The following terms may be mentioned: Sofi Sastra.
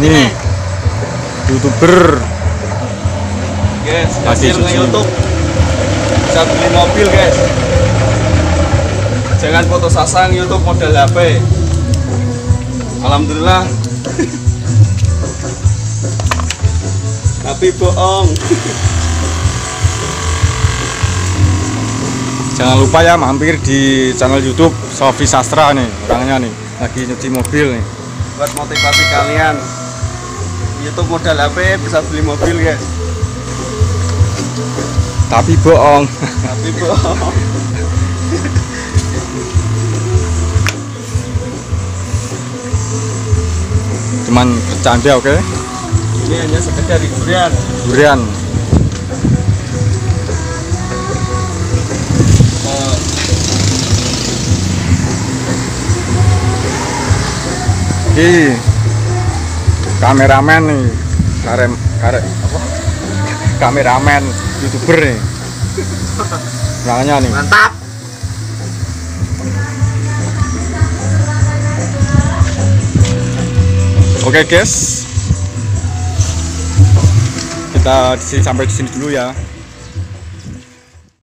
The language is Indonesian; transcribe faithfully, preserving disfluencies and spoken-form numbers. nih youtuber guys, kasih YouTube bisa beli mobil guys, jangan foto sasang YouTube model H P. Alhamdulillah tapi bohong. Jangan lupa ya mampir di channel YouTube Sofi Sastra nih, orangnya nih lagi nyuci mobil nih. Buat motivasi kalian, YouTube modal H P bisa beli mobil guys. Tapi bohong. Tapi bohong. Cuman bercanda, oke? Okay? Ini hanya sekedar hiburan. Hiburan. Di kameramen nih, karem karem apa? Kameramen youtuber nih, namanya nih. Mantap. Oke guys, kita sampai di sini dulu ya.